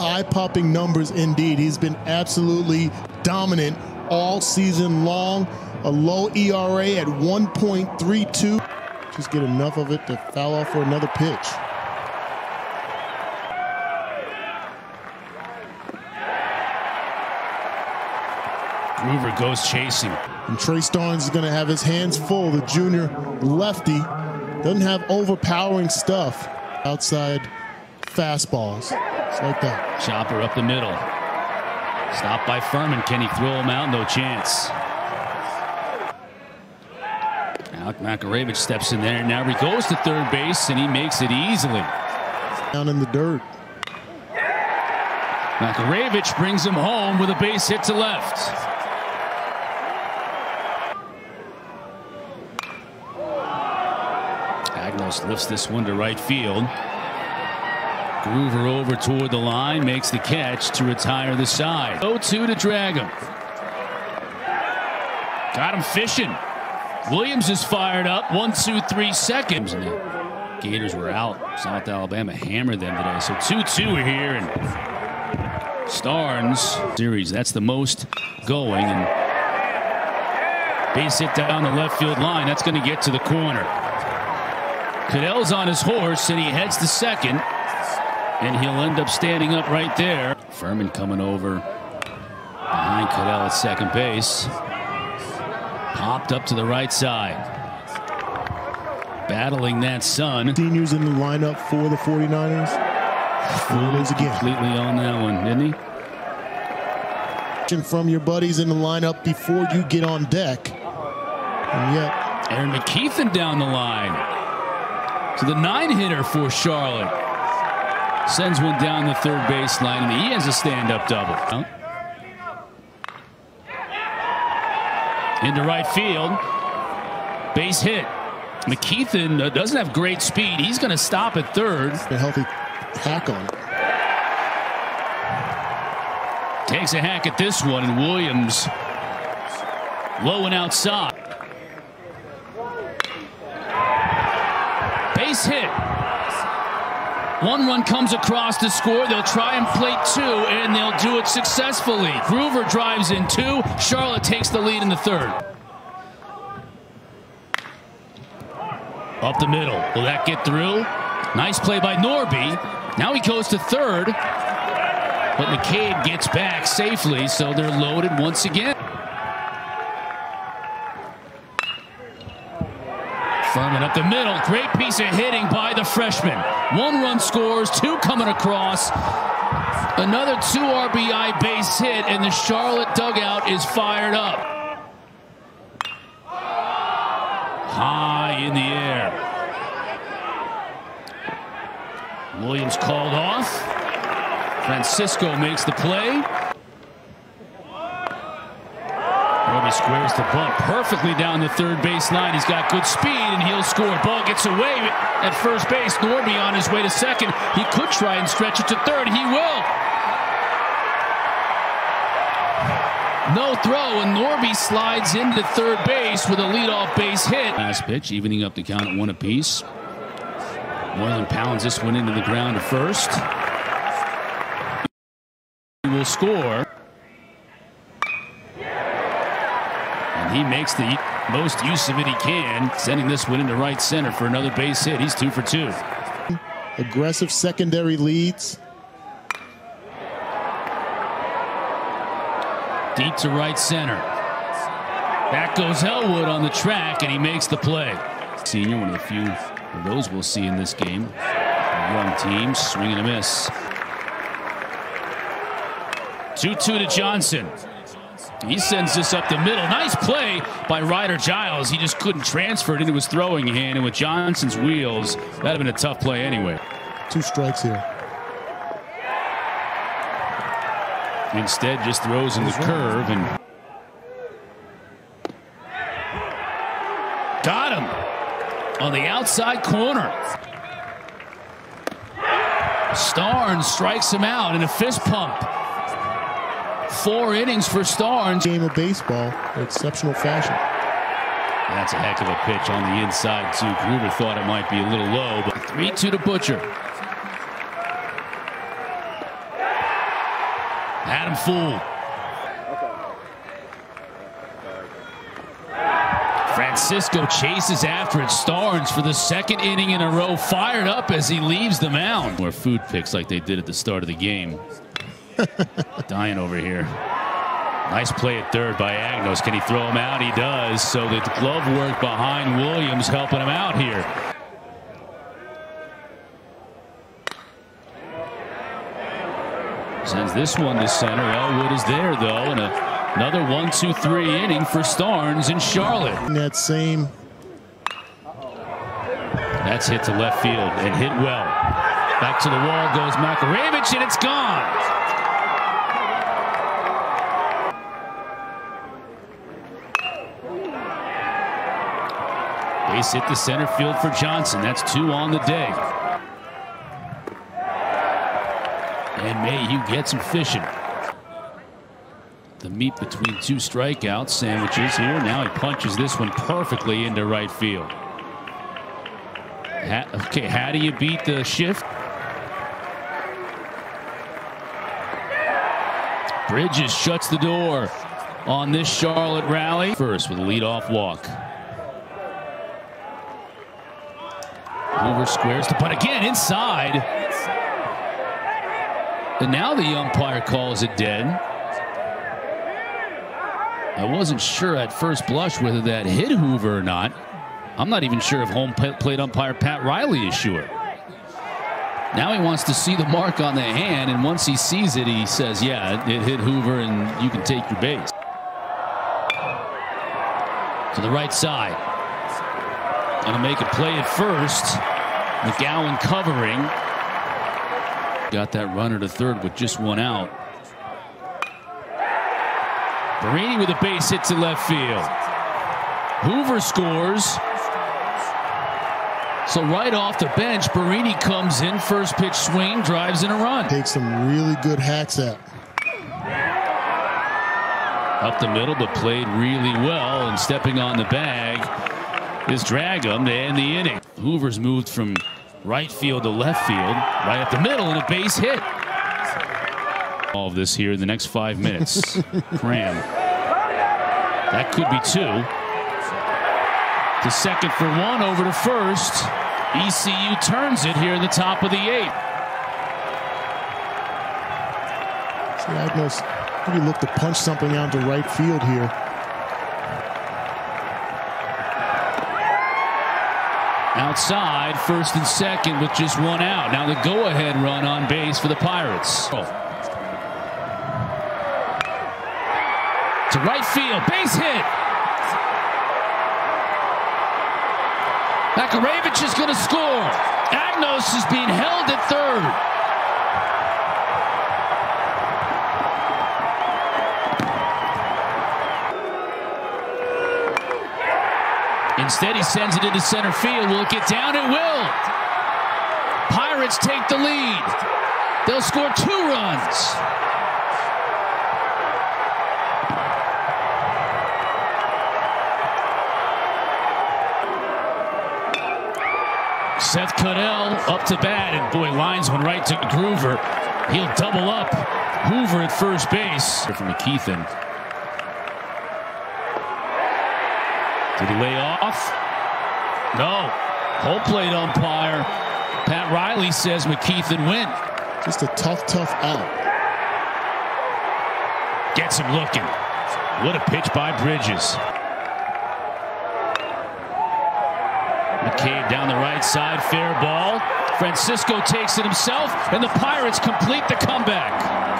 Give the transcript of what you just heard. eye-popping numbers indeed. He's been absolutely dominant all season long. A low ERA at 1.32. Just get enough of it to foul off for another pitch. Groover goes chasing. And Trey Starnes is going to have his hands full. The junior lefty doesn't have overpowering stuff. Outside fastballs. It's like that. Chopper up the middle. Stopped by Furman. Can he throw him out? No chance. Now Makarevich steps in there. Now he goes to third base, and he makes it easily. Down in the dirt. Makarevich brings him home with a base hit to left. Agnos lifts this one to right field. Groover over toward the line, makes the catch to retire the side. 0-2 to drag him. Got him fishing. Williams is fired up. 1, 2, 3 seconds. And the Gators were out. South Alabama hammered them today. So 2-2 are here. And Starnes series. That's the most going. And base hit down the left field line. That's going to get to the corner. Cadell's on his horse, and he heads to second, and he'll end up standing up right there. Furman coming over behind Cadell at second base. Popped up to the right side. Battling that sun. Seniors in the lineup for the 49ers. Foolers again. Completely on that one, didn't he? From your buddies in the lineup before you get on deck. And yet, Aaron McKeithen down the line. So the 9-hitter for Charlotte sends one down the third baseline, and he has a stand-up double. Into right field, base hit. McKeithen doesn't have great speed. He's going to stop at third. A healthy hack on. Takes a hack at this one, and Williams low and outside. Hit. One run comes across to score. They'll try and plate two, and they'll do it successfully. Groover drives in two. Charlotte takes the lead in the third. Up the middle. Will that get through? Nice play by Norby. Now he goes to third, but McCabe gets back safely, so they're loaded once again. Furman up the middle. Great piece of hitting by the freshman. One run scores, two coming across. Another 2 RBI base hit, and the Charlotte dugout is fired up. High in the air. Williams called off. Francisco makes the play. Norby squares the bunt perfectly down the third baseline. He's got good speed, and he'll score. Ball gets away at first base. Norby on his way to second. He could try and stretch it to third. He will. No throw, and Norby slides into third base with a leadoff base hit. Last pitch, evening up the count at 1 apiece. Moilan pounds this one into the ground to first. He will score. He makes the most use of it he can, sending this one into right center for another base hit. He's 2 for 2. Aggressive secondary leads. Deep to right center. Back goes Elwood on the track, and he makes the play. Senior, one of the few of those we'll see in this game. A young team, swing and a miss. 2-2 to Johnson. He sends this up the middle. Nice play by Ryder Giles. He just couldn't transfer it into his throwing hand, and with Johnson's wheels, that'd have been a tough play anyway. 2 strikes here. Instead, just throws in the curve and got him on the outside corner. Starnes strikes him out in a fist pump. 4 innings for Starnes. Game of baseball in exceptional fashion. That's a heck of a pitch on the inside, too. Groover thought it might be a little low, but 3-2 to Butcher. Adam Fool. Francisco chases after it. Starnes for the second inning in a row, fired up as he leaves the mound. More food picks like they did at the start of the game. Dying over here. Nice play at third by Agnos. Can he throw him out? He does. So the glove work behind Williams helping him out here. Sends this one to center. Elwood is there though, and another 1-2-3 inning for Starnes in Charlotte. In that same. That's hit to left field and hit well. Back to the wall goes Makarevich, and it's gone. Base hit to center field for Johnson. That's two on the day. And may you get some fishing. The meat between two strikeout sandwiches here. Now he punches this one perfectly into right field. Okay, how do you beat the shift? Bridges shuts the door on this Charlotte rally. First with a leadoff walk. Hoover squares to punt again inside. And now the umpire calls it dead. I wasn't sure at first blush whether that hit Hoover or not. I'm not even sure if home plate umpire Pat Riley is sure. Now he wants to see the mark on the hand, and once he sees it, he says, yeah, it hit Hoover and you can take your base. To the right side. Gonna make a play at first. McGowan covering. Got that runner to third with just one out. Barini with a base hit to left field. Hoover scores. So right off the bench, Barini comes in, first pitch swing, drives in a run. Takes some really good hacks at. Up the middle, but played really well, and stepping on the bag is Dragham to end the inning. Hoover's moved from right field to left field, right up the middle, and a base hit. All of this here in the next 5 minutes. Cram. That could be two. To second for one, over to first. ECU turns it here in the top of the eighth. See, Agnos really looked to punch something out to right field here. Outside, first and second with just one out. Now the go-ahead run on base for the Pirates. To right field, base hit. Makarevich is going to score. Agnos is being held at third. Instead, he sends it into center field. Will it get down? It will. Pirates take the lead. They'll score 2 runs. Seth Cadell up to bat, and boy, lines one right to Groover. He'll double up. Hoover at first base. From McKeithen. Did he lay off? No. Home plate umpire Pat Riley says McKeithen win. Just a tough out. Gets him looking. What a pitch by Bridges. McCabe down the right side, fair ball. Francisco takes it himself, and the Pirates complete the comeback.